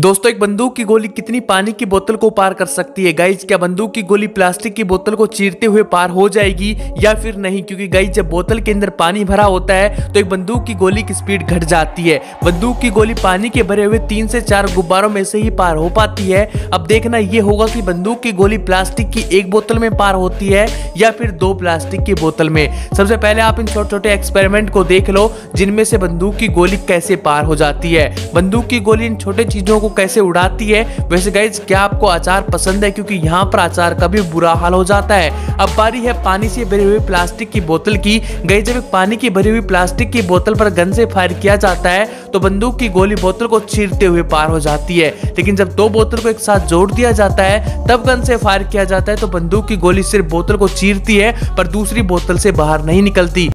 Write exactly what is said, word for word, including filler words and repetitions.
दोस्तों एक बंदूक की गोली कितनी पानी की बोतल को पार कर सकती है गाइज? क्या बंदूक की गोली प्लास्टिक की बोतल को चीरते हुए पार हो जाएगी या फिर नहीं? क्योंकि गाइज जब बोतल के अंदर पानी भरा होता है तो एक बंदूक की गोली की स्पीड घट जाती है। बंदूक की गोली पानी के भरे हुए तीन से चार गुब्बारों में से ही पार हो पाती है। अब देखना यह होगा कि बंदूक की गोली प्लास्टिक की एक बोतल में पार होती है या फिर दो प्लास्टिक की बोतल में। सबसे पहले आप इन छोटे छोटे एक्सपेरिमेंट को देख लो जिनमें से बंदूक की गोली कैसे पार हो जाती है, बंदूक की गोली इन छोटे चीजों कैसे उड़ाती है। वैसे गाइज क्या आपको अचार पसंद है? क्योंकि यहाँ पर अचार का भी बुरा हाल हो जाता है। अब बारी है पानी से भरी हुई प्लास्टिक की बोतल की। गाइज जब एक पानी की भरी हुई प्लास्टिक की बोतल पर गन से फायर किया जाता है तो बंदूक की गोली बोतल को चीरते हुए पार हो जाती है, लेकिन जब दो बोतल को एक साथ जोड़ दिया जाता है तब गन से फायर किया जाता है तो बंदूक की गोली सिर्फ बोतल को चीरती है पर दूसरी बोतल से बाहर नहीं निकलती।